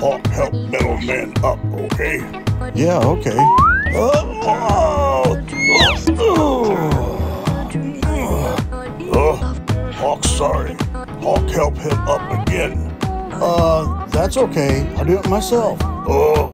Hawk, help metal man up, okay? Yeah, okay. Hawk, sorry. Hawk, help him up again. That's okay. I'll do it myself.